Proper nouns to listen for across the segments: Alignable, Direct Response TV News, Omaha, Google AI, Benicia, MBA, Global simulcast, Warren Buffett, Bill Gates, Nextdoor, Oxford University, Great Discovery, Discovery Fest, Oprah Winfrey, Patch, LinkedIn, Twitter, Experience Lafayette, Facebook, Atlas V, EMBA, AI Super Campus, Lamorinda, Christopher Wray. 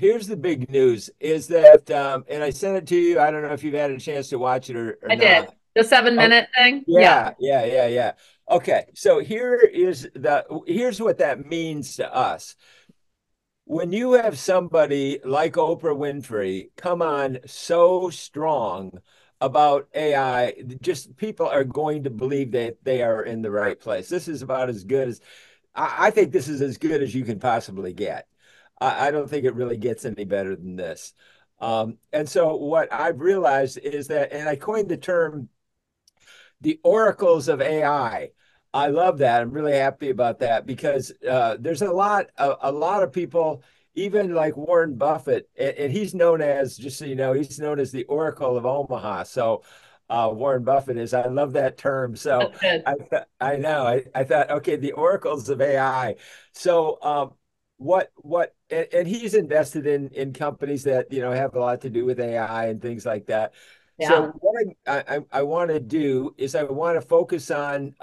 Here's the big news is that, and I sent it to you. I don't know if you've had a chance to watch it or not. I did. The 7-minute thing? Yeah. Okay. So here's what that means to us. When you have somebody like Oprah Winfrey come on so strong about AI, just people are going to believe that they are in the right place. This is about as good as, I think this is as good as you can possibly get. I don't think it really gets any better than this. And so what I've realized is that, and I coined the term, the oracles of AI. I love that. I'm really happy about that because there's a lot of people, even like Warren Buffett, and he's known as, just so you know, he's known as the Oracle of Omaha. So Warren Buffett is, I love that term. So I thought, okay, the oracles of AI. So and he's invested in companies that, you know, have a lot to do with AI and things like that. Yeah. So what I want to do is I want to focus on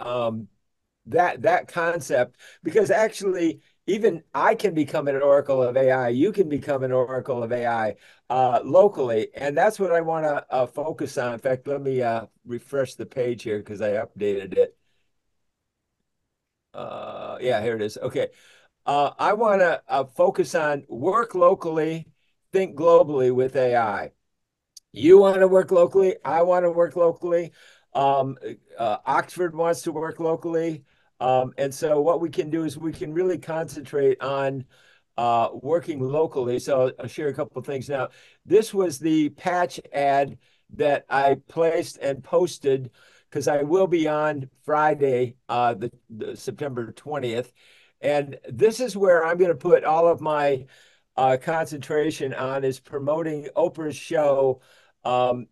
that concept, because actually even I can become an oracle of AI. You can become an oracle of AI locally. And that's what I want to focus on. In fact, let me refresh the page here because I updated it. Yeah, here it is. Okay. I want to focus on work locally, think globally with AI. You want to work locally. I want to work locally. Oxford wants to work locally. And so what we can do is we can really concentrate on working locally. So I'll share a couple of things now. This was the Patch ad that I placed and posted, because I will be on Friday, September 20th. And this is where I'm going to put all of my concentration on, is promoting Oprah's show, AI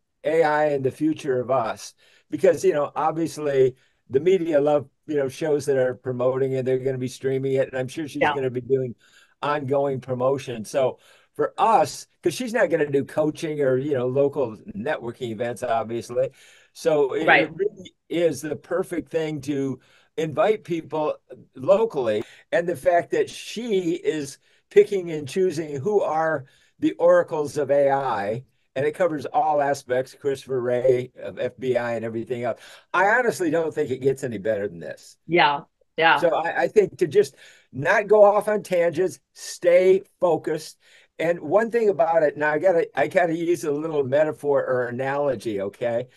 and the Future of Us. Because, you know, obviously the media love, you know, shows that are promoting it. They're going to be streaming it. And I'm sure she's going to be doing ongoing promotion. So for us, because she's not going to do coaching or, you know, local networking events, obviously. So it really is the perfect thing to invite people locally. And the fact that she is picking and choosing who are the oracles of AI, and it covers all aspects, Christopher Wray of FBI and everything else. I honestly don't think it gets any better than this. Yeah, yeah. So I think to just not go off on tangents, stay focused. And one thing about it, now I gotta use a little metaphor or analogy, okay?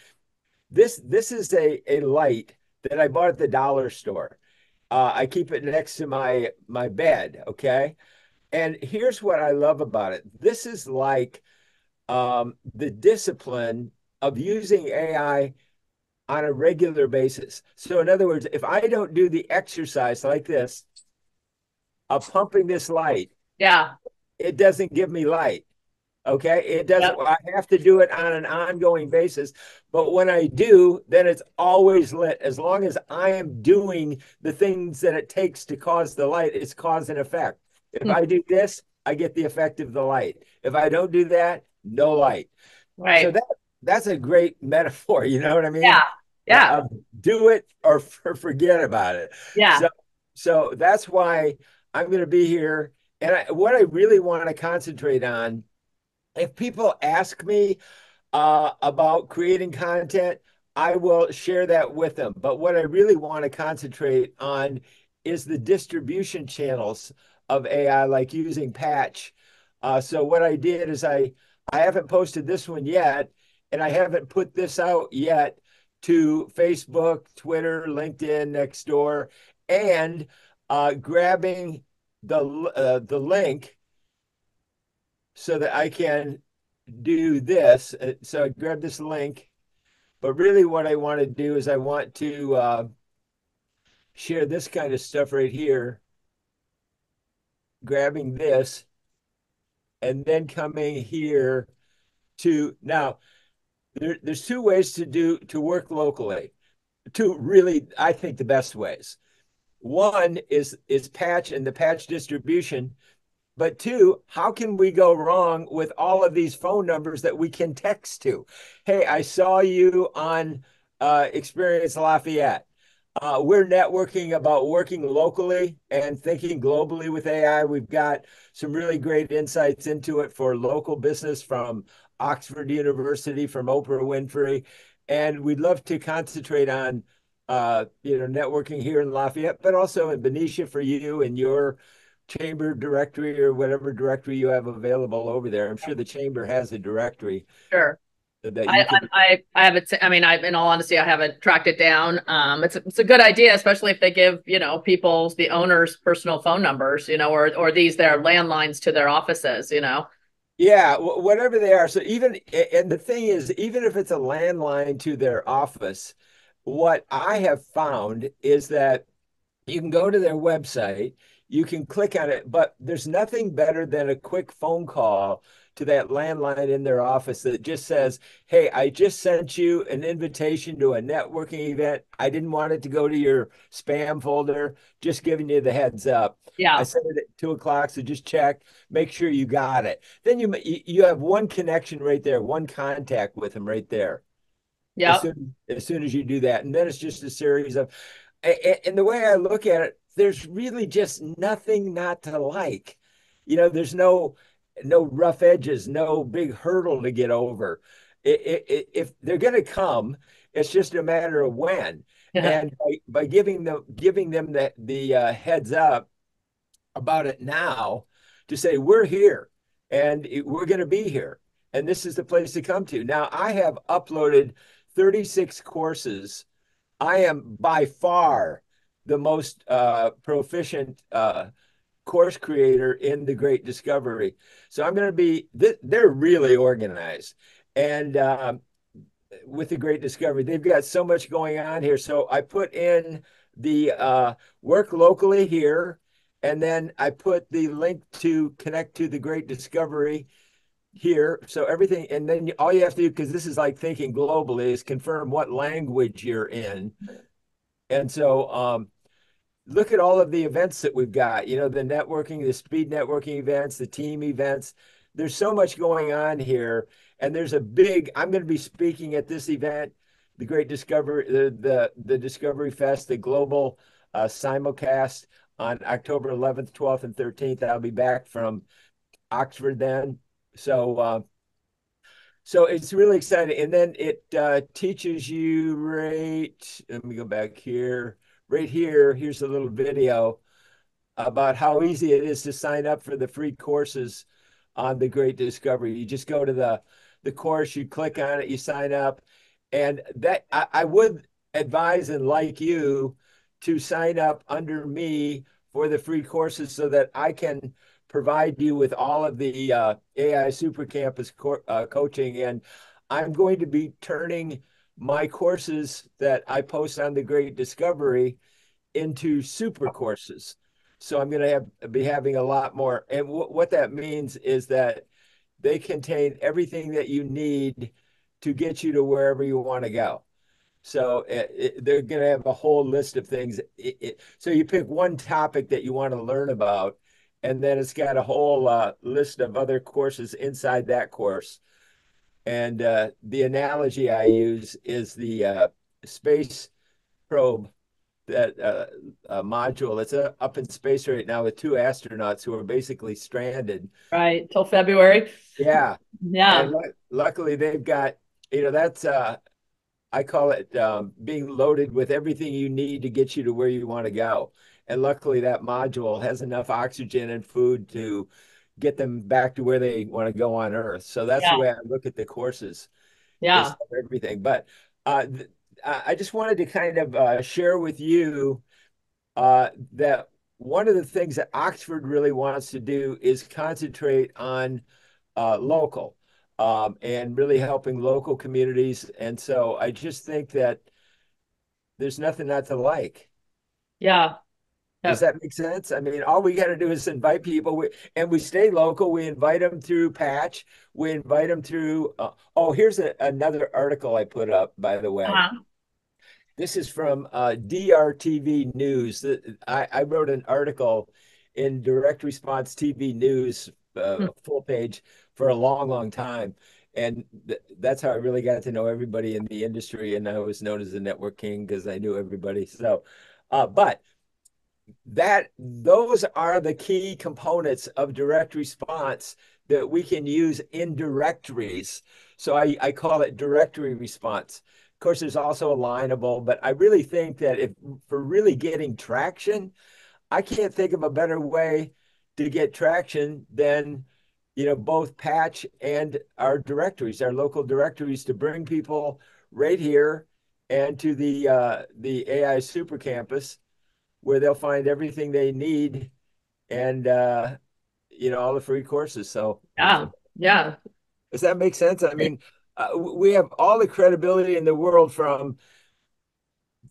This is a light that I bought at the dollar store. I keep it next to my bed, okay? And here's what I love about it. This is like the discipline of using AI on a regular basis. So in other words, if I don't do the exercise like this, of pumping this light, it doesn't give me light, okay? It doesn't, I have to do it on an ongoing basis. But when I do, then it's always lit. As long as I am doing the things that it takes to cause the light, it's cause and effect. If I do this, I get the effect of the light. If I don't do that, no light. Right. So that's a great metaphor. You know what I mean? Yeah. Yeah. Do it or forget about it. Yeah. So that's why I'm going to be here. And what I really want to concentrate on, if people ask me about creating content, I will share that with them. But what I really want to concentrate on is the distribution channels of AI, like using Patch. So what I did is I haven't posted this one yet, and I haven't put this out yet to Facebook, Twitter, LinkedIn, Nextdoor, and grabbing the link so that I can do this. So I grab this link, but really what I want to do is I want to share this kind of stuff right here, grabbing this and then coming here to, now there's two ways to work locally, two really, I think, the best ways. One is Patch and the Patch distribution, but two, how can we go wrong with all of these phone numbers that we can text to? Hey, I saw you on Experience Lafayette. We're networking about working locally and thinking globally with AI. We've got some really great insights into it for local business from Oxford University, from Oprah Winfrey. And we'd love to concentrate on networking here in Lafayette, but also in Benicia for you and your chamber directory or whatever directory you have available over there. I'm sure the chamber has a directory. Sure. In all honesty, I haven't tracked it down. It's a good idea, especially if they give, people, the owners, personal phone numbers, or their landlines to their offices, Yeah, whatever they are. So the thing is, even if it's a landline to their office, what I have found is that you can go to their website, you can click on it, but there's nothing better than a quick phone call to that landline in their office that just says, hey, I just sent you an invitation to a networking event. I didn't want it to go to your spam folder, just giving you the heads up. Yeah. I sent it at 2 o'clock, so just check, make sure you got it. Then you have one connection right there, one contact with them right there. Yeah. As soon as you do that. And then it's just a series of, and the way I look at it, there's really just nothing not to like. There's no rough edges, no big hurdle to get over. If they're going to come, it's just a matter of when. And by giving them the heads up about it now, to say we're here and we're going to be here and this is the place to come to. Now, I have uploaded 36 courses. I am by far the most proficient course creator in the Great Discovery. So I'm going to be, they're really organized. And with the Great Discovery, they've got so much going on here. So I put in the work locally here, and then I put the link to connect to the Great Discovery here. So everything, and then all you have to do, because this is like thinking globally, is confirm what language you're in. And so look at all of the events that we've got, the networking, the speed networking events, the team events. There's so much going on here. And there's I'm going to be speaking at this event, the Great Discovery, the Discovery Fest, the Global simulcast on October 11th, 12th, and 13th. I'll be back from Oxford then. So it's really exciting. And then it teaches you let me go back here. Right here, here's a little video about how easy it is to sign up for the free courses on the Great Discovery. You just go to the course, you click on it, you sign up. And that I would advise and like you to sign up under me for the free courses so that I can provide you with all of the AI Super Campus coaching. And I'm going to be turning my courses that I post on the Great Discovery into super courses. So I'm going to be having a lot more. And what that means is that they contain everything that you need to get you to wherever you want to go. So they're going to have a whole list of things. So you pick one topic that you want to learn about, and then it's got a whole list of other courses inside that course. And the analogy I use is the space probe, that module. It's up in space right now with two astronauts who are basically stranded. Right, till February. Yeah. Yeah. And luckily, they've got, that's, I call it being loaded with everything you need to get you to where you want to go. And luckily, that module has enough oxygen and food to get them back to where they want to go on Earth. So that's the way I look at the courses. Yeah. Everything. But I just wanted to kind of share with you that one of the things that Oxford really wants to do is concentrate on local and really helping local communities. And so I just think that there's nothing not to like. Yeah. Does that make sense? I mean, all we got to do is invite people, and we stay local. We invite them through Patch. We invite them through. Oh, here's another article I put up, by the way. Uh-huh. This is from DRTV News. I wrote an article in Direct Response TV News, full page, for a long, long time. And that's how I really got to know everybody in the industry. And I was known as the network king because I knew everybody. So, but those are the key components of direct response that we can use in directories. So I call it directory response. Of course, there's also Alignable, but I really think that if for really getting traction, I can't think of a better way to get traction than, you know, both Patch and our directories, our local directories, to bring people right here and to the AI Super Campus, where they'll find everything they need and, you know, all the free courses. So yeah, yeah. Does that make sense? I mean, we have all the credibility in the world from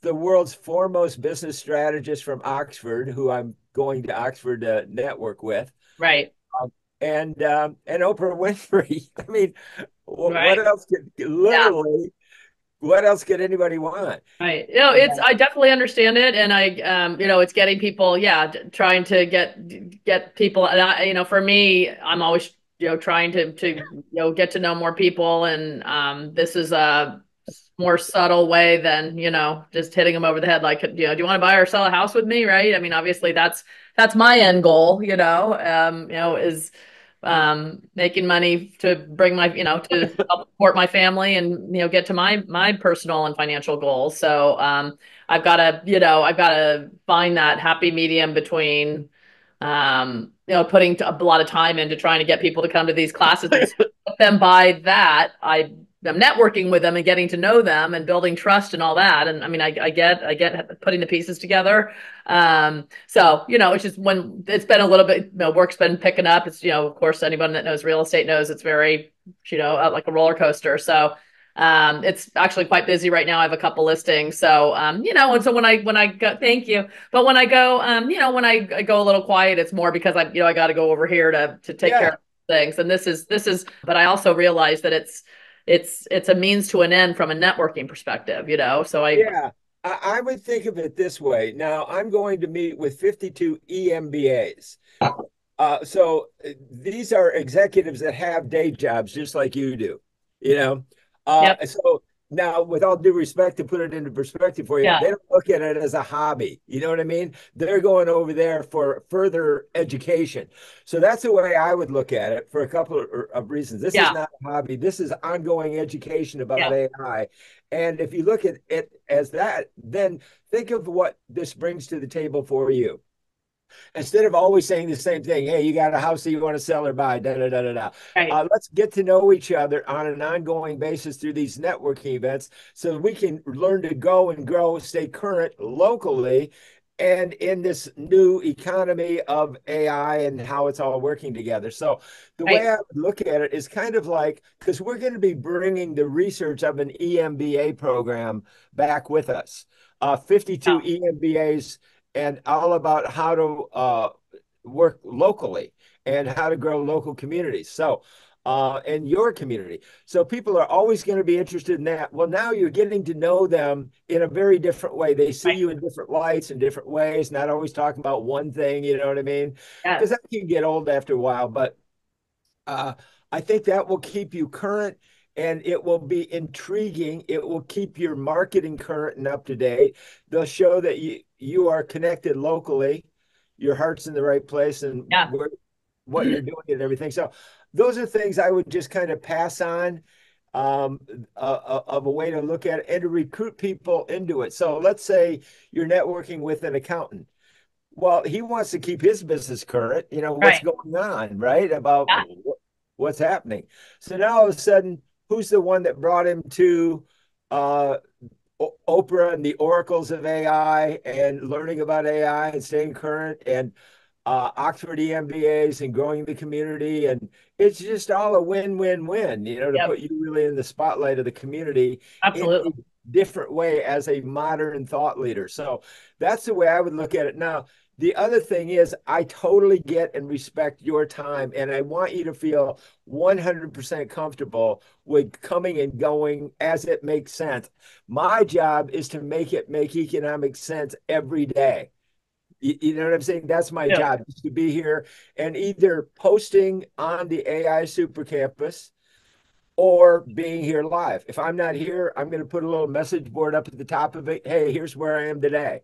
the world's foremost business strategist from Oxford, who I'm going to Oxford to network with. Right. And Oprah Winfrey. I mean, right. What else could literally, what else could anybody want? Right. No, it's, I definitely understand it. And I, you know, it's getting people, trying to get people. And I, you know, for me, I'm always, you know, trying to, you know, get to know more people. And this is a more subtle way than, you know, just hitting them over the head. Like, you know, do you want to buy or sell a house with me? Right. I mean, obviously that's my end goal, you know, is making money to bring my, you know, to help support my family and, you know, get to my personal and financial goals. So I've got to, you know, I've got to find that happy medium between, you know, putting a lot of time into trying to get people to come to these classes and help them by that. I'm networking with them and getting to know them and building trust and all that. And I mean, I get putting the pieces together. So, you know, it's just when it's been a little bit, you know, work's been picking up. It's, you know, of course, anyone that knows real estate knows it's very, you know, like a roller coaster. So it's actually quite busy right now. I have a couple listings. So, you know, and so when I go, thank you. But when I go, you know, when I go a little quiet, it's more because I, you know, I got to go over here to take care of things. And this is, but I also realize that it's a means to an end from a networking perspective, you know? So I would think of it this way. Now I'm going to meet with 52 EMBAs. So these are executives that have day jobs, just like you do, you know? So now, with all due respect, to put it into perspective for you, they don't look at it as a hobby. You know what I mean? They're going over there for further education. So that's the way I would look at it for a couple of reasons. This is not a hobby. This is ongoing education about AI. And if you look at it as that, then think of what this brings to the table for you. Instead of always saying the same thing, hey, you got a house that you want to sell or buy, da-da-da-da-da. Right. Let's get to know each other on an ongoing basis through these networking events so that we can learn to go and grow, stay current locally, and in this new economy of AI and how it's all working together. So the way I look at it is kind of like, because we're going to be bringing the research of an EMBA program back with us. 52 EMBAs, and all about how to work locally and how to grow local communities. So, and your community. So people are always going to be interested in that. Well, now you're getting to know them in a very different way. They see you in different lights and different ways, not always talking about one thing, you know what I mean? Because that can get old after a while, but I think that will keep you current. And it will be intriguing. It will keep your marketing current and up to date. They'll show that you are connected locally, your heart's in the right place, and what you're doing and everything. So those are things I would just kind of pass on of a way to look at it and to recruit people into it. So let's say you're networking with an accountant. Well, he wants to keep his business current, you know, what's going on, right? About what's happening. So now all of a sudden, who's the one that brought him to Oprah and the oracles of AI and learning about AI and staying current and Oxford EMBAs and growing the community? And it's just all a win-win-win, you know, to put you really in the spotlight of the community. Absolutely. In a different way as a modern thought leader. So that's the way I would look at it. Now, the other thing is I totally get and respect your time, and I want you to feel 100% comfortable with coming and going as it makes sense. My job is to make it make economic sense every day. You know what I'm saying? That's my job, is to be here and either posting on the AI Super Campus or being here live. If I'm not here, I'm going to put a little message board up at the top of it. Hey, here's where I am today.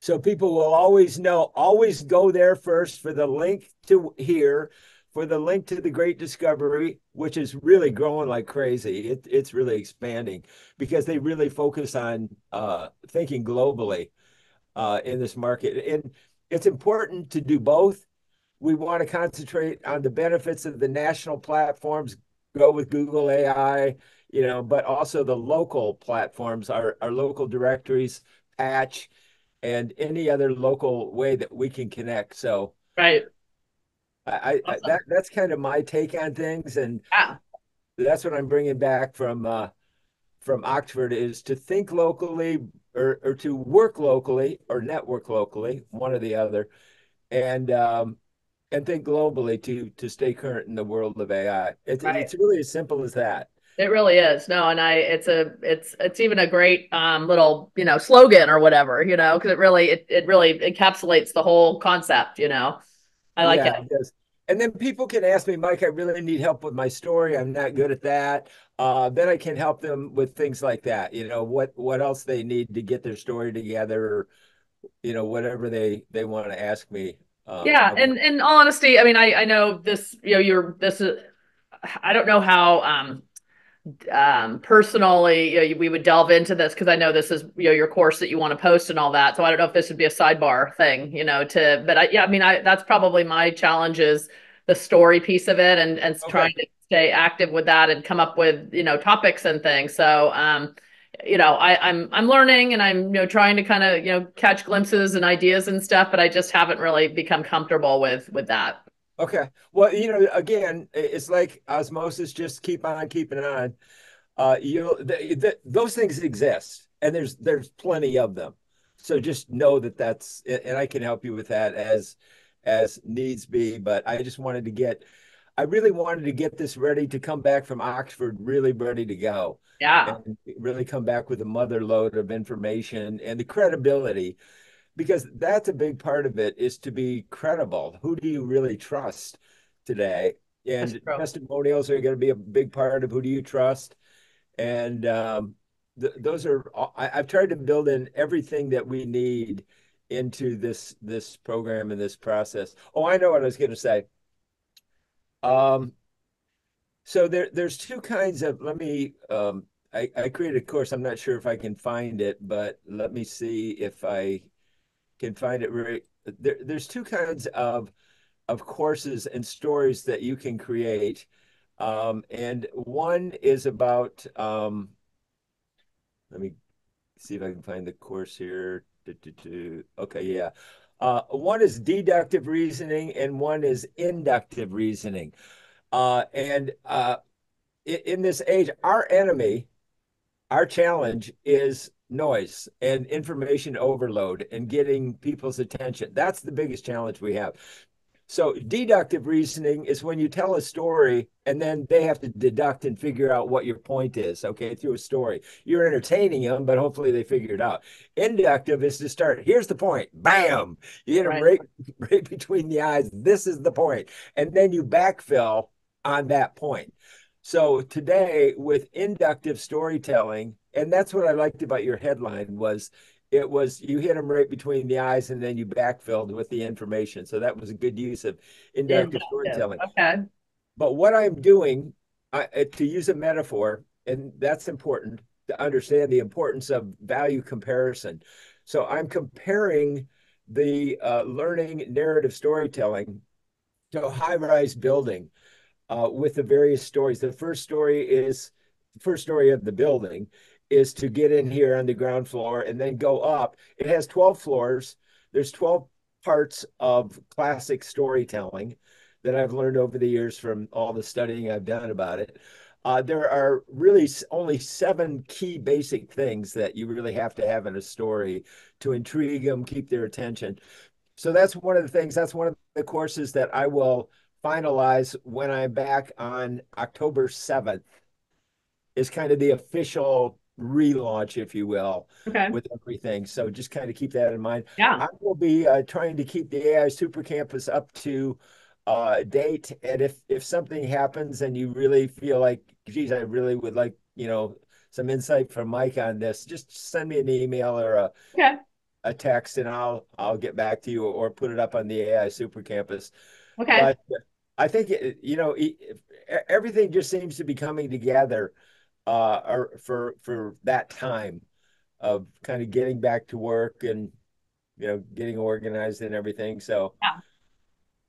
So people will always know, always go there first for the link to here, for the link to the Great Discovery, which is really growing like crazy. It's really expanding because they really focus on thinking globally in this market. And it's important to do both. We want to concentrate on the benefits of the national platforms, go with Google AI, you know, but also the local platforms, our local directories, Patch, and any other local way that we can connect. So right, awesome. That's kind of my take on things, and yeah, that's what I'm bringing back from Oxford is to think locally or to work locally or network locally, one or the other, and think globally to stay current in the world of AI. It's really as simple as that. It really is. No, and it's even a great little, you know, slogan or whatever, you know, because it really encapsulates the whole concept, you know. I like it. Yes. And then people can ask me, Mike, I really need help with my story. I'm not good at that. Then I can help them with things like that. You know, what else they need to get their story together, or, you know, whatever they want to ask me. Yeah. And in all honesty, I mean, I know this, you know, I don't know how, personally, you know, we would delve into this, because I know this is, you know, your course that you want to post and all that. So I don't know if this would be a sidebar thing, you know, but that's probably my challenge, is the story piece of it, and okay, trying to stay active with that and come up with, you know, topics and things. So, you know, I'm learning, and I'm, you know, trying to kind of, you know, catch glimpses and ideas and stuff, but I just haven't really become comfortable with that. Okay. Well, you know, again, it's like osmosis, just keep on keeping on. Those things exist, and there's plenty of them. So just know that's, and I can help you with that as needs be, but I really wanted to get this ready to come back from Oxford, really ready to go. Yeah. And really come back with a mother load of information and the credibility, because that's a big part of it, is to be credible. Who do you really trust today? And testimonials are going to be a big part of who do you trust. And those are, I've tried to build in everything that we need into this program and this process. Oh, I know what I was going to say. So there's two kinds of, let me, I created a course. I'm not sure if I can find it, but let me see if I can find it. There's two kinds of courses and stories that you can create. And one is about, let me see if I can find the course here. Okay. Yeah. One is deductive reasoning and one is inductive reasoning. In this age, our enemy, our challenge is noise and information overload and getting people's attention. That's the biggest challenge we have. So deductive reasoning is when you tell a story and then they have to deduct and figure out what your point is, okay, through a story. You're entertaining them, but hopefully they figure it out. Inductive is to start, here's the point, bam! You hit them right between the eyes, this is the point. And then you backfill on that point. So today, with inductive storytelling, and that's what I liked about your headline, was it was you hit them right between the eyes and then you backfilled with the information. So that was a good use of inductive storytelling. Okay. But what I'm doing, to use a metaphor, and that's important to understand the importance of value comparison. So I'm comparing the learning narrative storytelling to a high-rise building. With the various stories. The first story of the building is to get in here on the ground floor and then go up. It has 12 floors. There's 12 parts of classic storytelling that I've learned over the years from all the studying I've done about it. There are really only 7 key basic things that you really have to have in a story to intrigue them, keep their attention. So that's one of the things, that's one of the courses that I will finalize when I'm back on October 7th is kind of the official relaunch, if you will, okay, with everything. So just kind of keep that in mind. Yeah. I will be trying to keep the AI Super Campus up to date. And if something happens and you really feel like, geez, I really would like, you know, some insight from Mike on this, just send me an email or a text, and I'll get back to you, or put it up on the AI Super Campus. Okay. But I think, you know, everything just seems to be coming together for that time of kind of getting back to work and, you know, getting organized and everything. So yeah.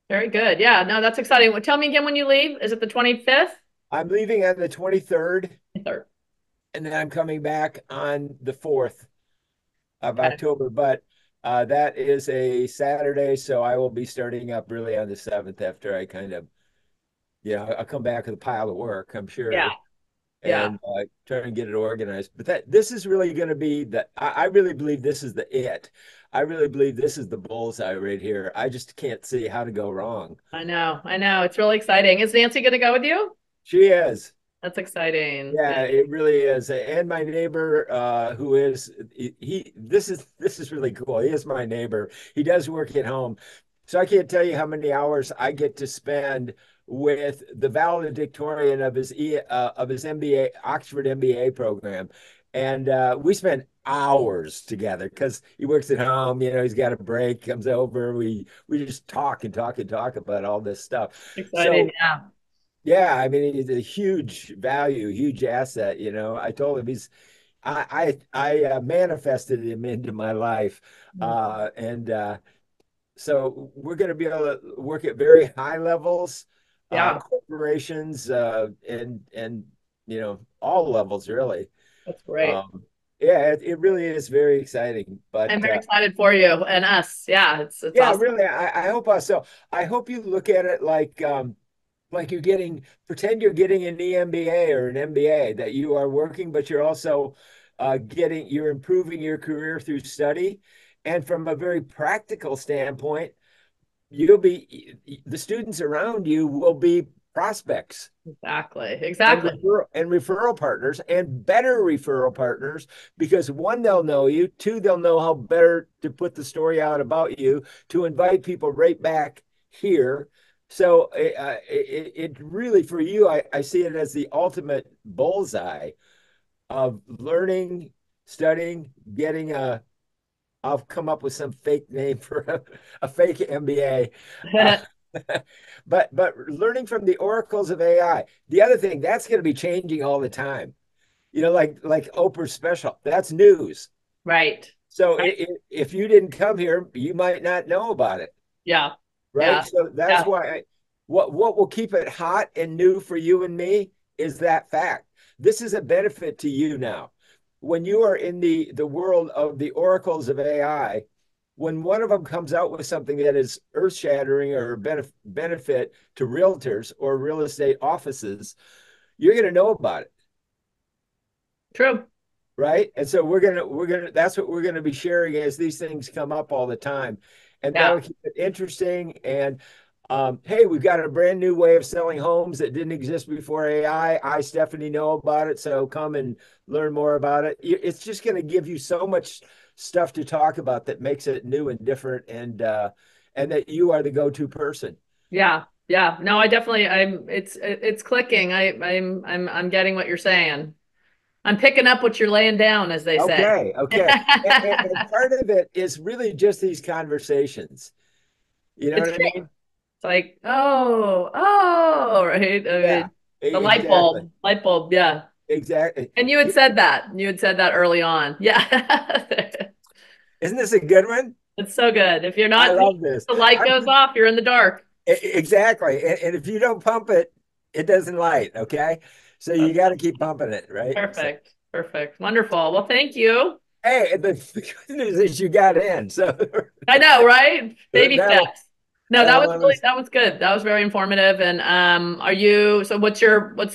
Very good. Yeah, no, that's exciting. Well, tell me again when you leave. Is it the 25th? I'm leaving on the 23rd. 23rd. And then I'm coming back on the 4th of October. But that is a Saturday, so I will be starting up really on the 7th after I kind of, you know, I'll come back with a pile of work, I'm sure. Yeah. And try and get it organized. But this is really going to be the, I really believe this is the it. I really believe this is the bullseye right here. I just can't see how to go wrong. I know. It's really exciting. Is Nancy going to go with you? She is. That's exciting. Yeah, it really is. And my neighbor, who is, this is really cool. He is my neighbor. He does work at home. So I can't tell you how many hours I get to spend with the valedictorian of his MBA, Oxford MBA program. And we spent hours together because he works at home, you know, he's got a break, comes over, we just talk and talk and talk about all this stuff. Exciting, so, yeah. Yeah, I mean, he's a huge value, huge asset, you know. I told him I manifested him into my life. So we're going to be able to work at very high levels. Yeah. Corporations and you know, all levels, really. That's great. Yeah, it really is very exciting. But I'm very excited for you and us. Yeah, it's yeah, awesome. Really. I hope so. I hope you look at it like you're getting, pretend you're getting an EMBA or an MBA, that you are working, but you're also you're improving your career through study. And from a very practical standpoint, the students around you will be prospects. Exactly. And referral partners, and better referral partners, because one, they'll know you, two, they'll know how better to put the story out about you to invite people right back here. So it really, for you, I see it as the ultimate bullseye of learning, studying, getting a, I'll come up with some fake name for a fake MBA. But learning from the oracles of AI. The other thing, that's going to be changing all the time. You know, like Oprah's special. That's news. Right. So if you didn't come here, you might not know about it. Yeah. Right? Yeah. So that's why what will keep it hot and new for you and me is that fact. This is a benefit to you now. When you are in the world of the oracles of AI, when one of them comes out with something that is earth-shattering or benefit to realtors or real estate offices, you're going to know about it. True. Right? And so that's what we're going to be sharing as these things come up all the time. And that'll keep it interesting. And hey, we've got a brand new way of selling homes that didn't exist before AI. I, Stephanie, know about it, so come and learn more about it. It's just going to give you so much stuff to talk about that makes it new and different, and that you are the go-to person. Yeah, yeah. No, I definitely. It's clicking. I'm getting what you're saying. I'm picking up what you're laying down, as they say. Okay. And part of it is really just these conversations. You know what I mean? Like, oh, right. I mean, the light bulb. Yeah, exactly. And you had said that early on. Yeah. Isn't this a good one? It's so good. If you're not, I love this. The light goes off, you're in the dark. Exactly. And if you don't pump it, it doesn't light. Okay. So you got to keep pumping it, right? Perfect. So. Perfect. Wonderful. Well, thank you. Hey, the good news is you got in. So I know, right? Baby steps. No, that was good. That was very informative. And what's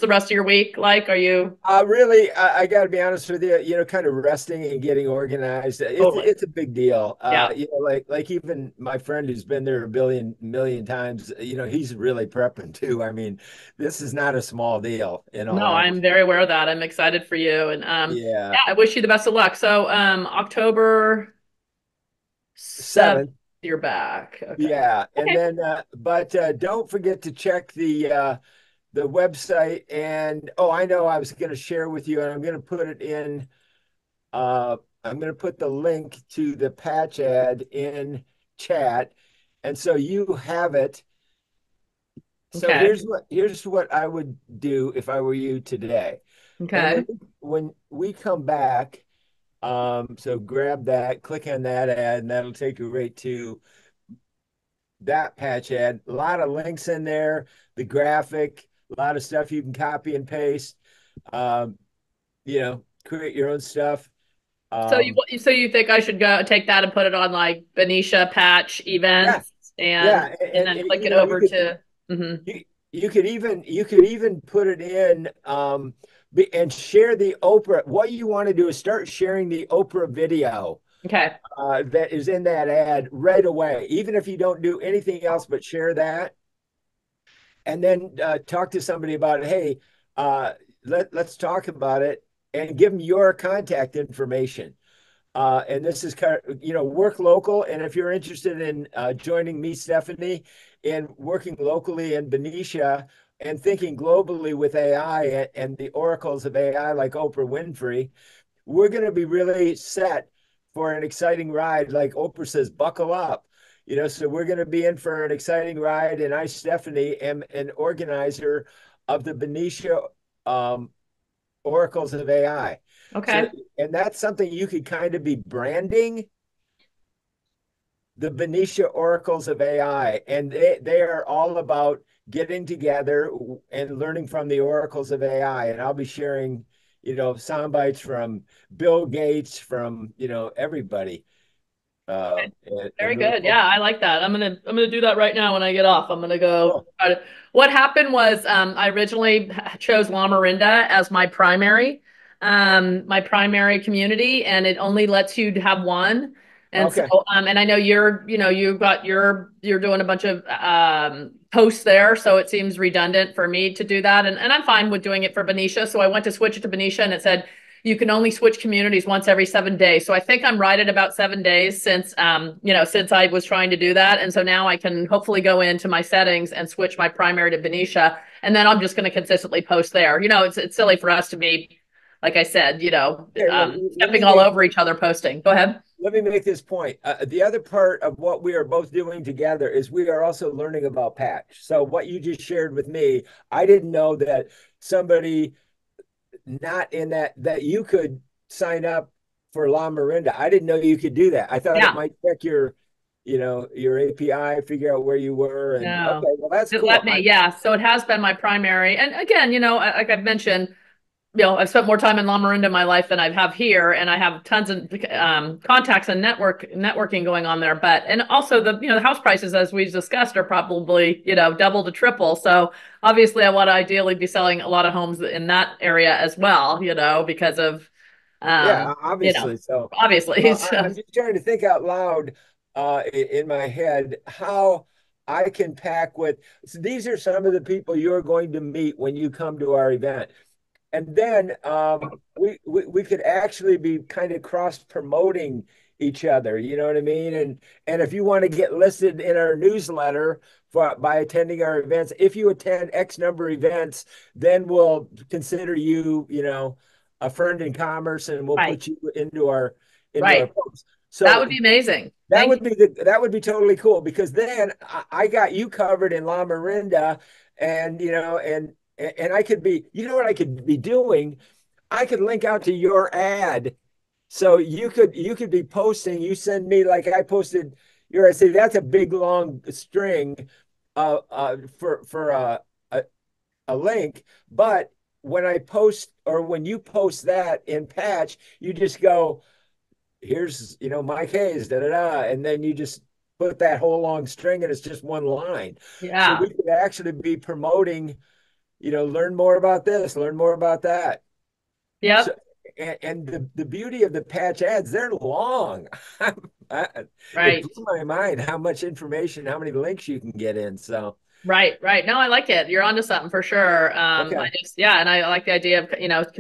the rest of your week like? Are you really? I got to be honest with you. You know, kind of resting and getting organized. It's a big deal. Yeah. You know, like even my friend who's been there a million times. You know, he's really prepping too. I mean, this is not a small deal. I'm very aware of that. I'm excited for you. And I wish you the best of luck. So October 7th. your back. Okay. Yeah. And okay. Then, but don't forget to check the website. And, oh, I know I was going to share with you, and I'm going to put it in, I'm going to put the link to the Patch ad in chat. And so you have it. So okay. here's what I would do if I were you today. Okay. When we come back, so grab that, click on that ad, and that'll take you right to that Patch ad. A lot of links in there, the graphic, a lot of stuff you can copy and paste. You know, create your own stuff. So you think I should go take that and put it on like Benicia Patch events, and then click it over to. Mm-hmm. You could even put it in and share the Oprah. What you want to do is start sharing the Oprah video. Okay. That is in that ad right away. Even if you don't do anything else, but share that, and then talk to somebody about it. Hey, let's talk about it, and give them your contact information. And this is kind of, you know, work local. And if you're interested in joining me, Stephanie, in working locally in Benicia and thinking globally with AI and the oracles of AI like Oprah Winfrey, we're going to be really set for an exciting ride. Like Oprah says, buckle up, you know, so we're going to be in for an exciting ride. And I, Stephanie, am an organizer of the Benicia oracles of AI. Okay. So, and that's something you could kind of be branding, the Benicia oracles of AI. And they are all about getting together and learning from the oracles of AI. And I'll be sharing, you know, sound bites from Bill Gates, from, you know, everybody. Okay. Very good. Yeah, I like that. I'm gonna do that right now when I get off. I'm gonna go. Cool. What happened was I originally chose Lamorinda as my primary community, and it only lets you have one. And okay. So, and I know you're doing a bunch of posts there, so it seems redundant for me to do that. And I'm fine with doing it for Benicia. So I went to switch it to Benicia, and it said you can only switch communities once every 7 days. So I think I'm right at about 7 days since you know, since I was trying to do that. And so now I can hopefully go into my settings and switch my primary to Benicia, and then I'm just going to consistently post there. You know, it's silly for us to be, like I said, you know, stepping all over each other posting. Go ahead. Let me make this point. The other part of what we are both doing together is we are also learning about Patch. So what you just shared with me, I didn't know that somebody not in that you could sign up for Lamorinda. I didn't know you could do that. I thought it might check your, you know, your API, figure out where you were. And no. Okay, well, that's cool. Let me, yeah. So it has been my primary. And again, you know, like I've mentioned, you know, I've spent more time in Lamorinda in my life than I have here, and I have tons of contacts and networking going on there. But, and also the, you know, the house prices, as we discussed, are probably, you know, double to triple. So obviously I want to ideally be selling a lot of homes in that area as well, you know, because of, yeah, obviously. You know, so obviously. I'm just trying to think out loud in my head how I can pack with, so these are some of the people you're going to meet when you come to our event. And then we could actually be kind of cross-promoting each other, you know what I mean? And if you want to get listed in our newsletter by attending our events, if you attend X number of events, then we'll consider you, you know, a friend in commerce, and we'll put you into our post. So that would be amazing. That would be totally cool, because then I got you covered in Lamorinda, and, you know, and I could be, you know what I could be doing? I could link out to your ad. So you could be posting, you send me, like I posted, you're I say that's a big long string for a link. But when I post, or when you post that in Patch, you just go, here's, you know, my case, da-da-da. And then you just put that whole long string, and it's just one line. Yeah. So we could actually be promoting, you know, learn more about this, learn more about that. Yeah. So, and the beauty of the Patch ads, they're long. It blew my mind how much information, how many links you can get in. So Right. No, I like it. You're onto something for sure. Okay. And I like the idea of,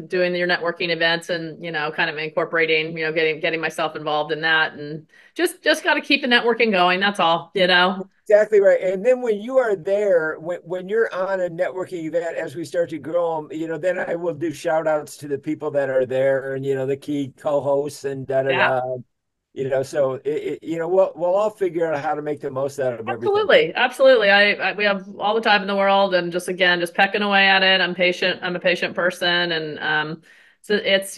doing your networking events and, kind of incorporating, getting myself involved in that, and just got to keep the networking going. That's all, Exactly right. And then when you are there, when you're on a networking event, as we start to grow them, then I will do shout outs to the people that are there and, the key co-hosts and da-da-da. So we'll all figure out how to make the most out of everything. Absolutely. We have all the time in the world, and just pecking away at it. I'm a patient person, and so it's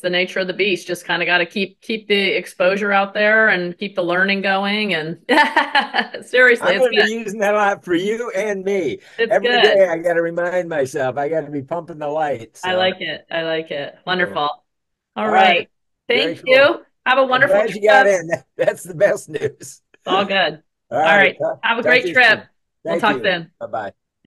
the nature of the beast. Just kind of got to keep the exposure out there and keep the learning going. And seriously, I'm going to be using that a lot for you and me. Every day I got to remind myself, I got to be pumping the lights. So. I like it. Wonderful. Yeah. All right. Thank you. Have a wonderful trip. You got in. That's the best news. All good. All right. Have a great trip. We'll talk then. Bye-bye.